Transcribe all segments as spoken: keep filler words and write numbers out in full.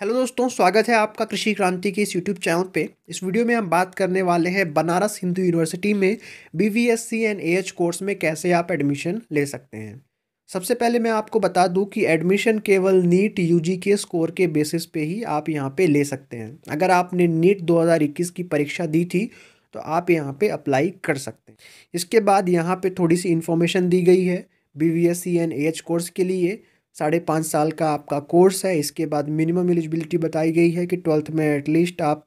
Hello दोस्तों, स्वागत है आपका कृषि क्रांति के इस यूट्यूब चैनल पे। इस वीडियो में हम बात करने वाले हैं बनारस हिंदू यूनिवर्सिटी में B V S C and A H course में कैसे आप एडमिशन ले सकते हैं। सबसे पहले मैं आपको बता दूं कि एडमिशन केवल नीट यू जी के स्कोर के बेसिस पे ही आप यहाँ पे ले सकते हैं। अगर आपने नीट दो हज़ार इक्कीस की परीक्षा दी थी तो आप यहाँ पे अप्लाई कर सकते हैं। इसके बाद यहाँ पर थोड़ी सी इन्फॉर्मेशन दी गई है B V S C and A H course के लिए। साढ़े पाँच साल का आपका कोर्स है। इसके बाद मिनिमम एलिजिबिलिटी बताई गई है कि ट्वेल्थ में एटलीस्ट आप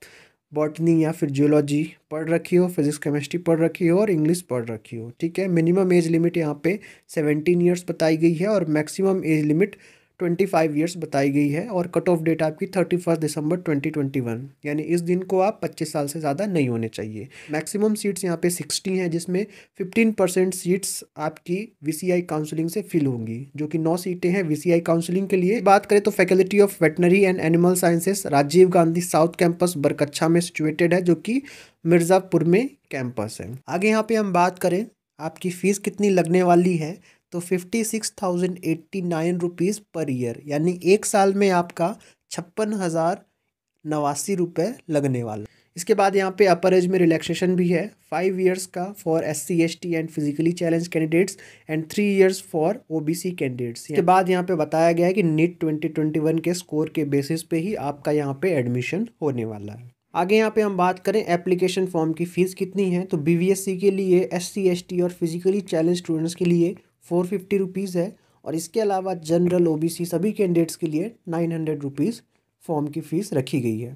बॉटनी या फिर जियोलॉजी पढ़ रखी हो, फिजिक्स केमिस्ट्री पढ़ रखी हो और इंग्लिश पढ़ रखी हो। ठीक है, मिनिमम एज लिमिट यहाँ पे सेवेंटीन ईयर्स बताई गई है और maximum age limit twenty five years बताई गई है और कट ऑफ डेट आपकी thirty first December twenty twenty one यानी इस दिन को आप पच्चीस साल से ज़्यादा नहीं होने चाहिए। मैक्सिमम सीट्स यहाँ पे सिक्सटी हैं, जिसमें फिफ्टीन परसेंट सीट्स आपकी वी सी आई काउंसलिंग से फिल होंगी, जो कि नौ सीटें हैं वी सी आई काउंसलिंग के लिए। बात करें तो faculty of veterinary and animal sciences Rajiv Gandhi south campus Barkachha में सिचुएटेड है, जो कि मिर्ज़ापुर में कैंपस है। आगे यहाँ पर हम बात करें आपकी फ़ीस कितनी लगने वाली है, तो fifty six thousand eighty nine rupees per year यानी एक साल में आपका छप्पन हज़ार नवासी रुपये लगने वाला। इसके बाद यहाँ पे अपर एज में रिलैक्सेशन भी है, फाइव इयर्स का for S C S T and physically challenge candidates and three years for OBC candidates. इसके बाद यहाँ पे बताया गया है कि नीट ट्वेंटी ट्वेंटी वन के स्कोर के बेसिस पे ही आपका यहाँ पे एडमिशन होने वाला है। आगे यहाँ पे हम बात करें एप्लीकेशन फॉर्म की फ़ीस कितनी है, तो बी वी एस सी के लिए, एस सी एस टी और फिजिकली चैलेंज स्टूडेंट्स के लिए फोर फिफ्टी रुपीज़ है और इसके अलावा जनरल ओबीसी सभी कैंडिडेट्स के लिए नाइन हंड्रेड रुपीज़ फॉर्म की फ़ीस रखी गई है।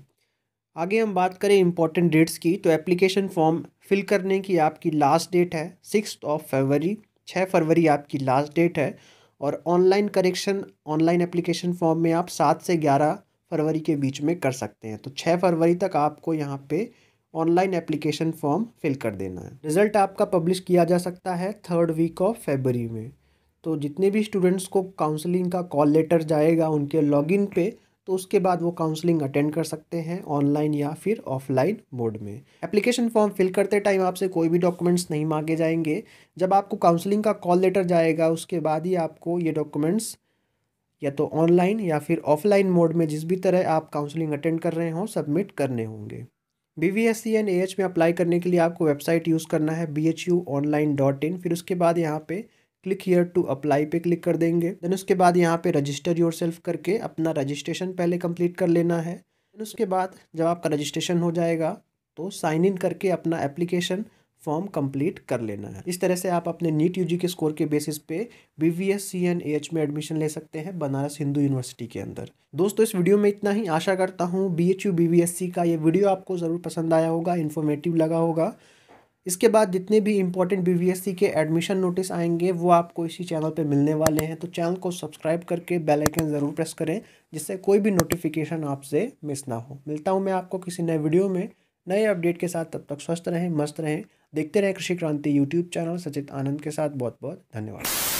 आगे हम बात करें इम्पॉर्टेंट डेट्स की, तो एप्लीकेशन फॉर्म फिल करने की आपकी लास्ट डेट है सिक्स्थ ऑफ फरवरी, छः फरवरी आपकी लास्ट डेट है और online correction online application form में आप सात से ग्यारह फरवरी के बीच में कर सकते हैं। तो छः फरवरी तक आपको यहाँ पर ऑनलाइन एप्लीकेशन फॉर्म फिल कर देना है। रिजल्ट आपका पब्लिश किया जा सकता है थर्ड वीक ऑफ फरवरी में। तो जितने भी स्टूडेंट्स को काउंसलिंग का कॉल लेटर जाएगा उनके लॉगिन पे, तो उसके बाद वो काउंसलिंग अटेंड कर सकते हैं ऑनलाइन या फिर ऑफलाइन मोड में। एप्लीकेशन फॉर्म फिल करते टाइम आपसे कोई भी डॉक्यूमेंट्स नहीं मांगे जाएंगे। जब आपको काउंसलिंग का कॉल लेटर जाएगा उसके बाद ही आपको ये डॉक्यूमेंट्स या तो ऑनलाइन या फिर ऑफलाइन मोड में, जिस भी तरह आप काउंसलिंग अटेंड कर रहे हों, सबमिट करने होंगे। B V S C and A H में अप्लाई करने के लिए आपको वेबसाइट यूज़ करना है B H U online dot in. फिर उसके बाद यहाँ पे क्लिक हियर टू अप्लाई पे क्लिक कर देंगे। देन उसके बाद यहाँ पे रजिस्टर योर सेल्फ करके अपना रजिस्ट्रेशन पहले कंप्लीट कर लेना है। देन उसके बाद जब आपका रजिस्ट्रेशन हो जाएगा तो साइन इन करके अपना एप्लीकेशन फॉर्म कंप्लीट कर लेना है। इस तरह से आप अपने नीट यू जी के स्कोर के बेसिस पे B V S C and A H में एडमिशन ले सकते हैं बनारस हिंदू यूनिवर्सिटी के अंदर। दोस्तों, इस वीडियो में इतना ही। आशा करता हूँ B H U B V S C का ये वीडियो आपको ज़रूर पसंद आया होगा, इन्फॉर्मेटिव लगा होगा। इसके बाद जितने भी important B V S C के एडमिशन नोटिस आएंगे वो आपको इसी चैनल पर मिलने वाले हैं। तो चैनल को सब्सक्राइब करके बेल आइकन ज़रूर प्रेस करें, जिससे कोई भी नोटिफिकेशन आपसे मिस ना हो। मिलता हूँ मैं आपको किसी नए वीडियो में नए अपडेट के साथ। तब तक स्वस्थ रहें, मस्त रहें, देखते रहें कृषि क्रांति यूट्यूब चैनल सचित आनंद के साथ। बहुत बहुत धन्यवाद।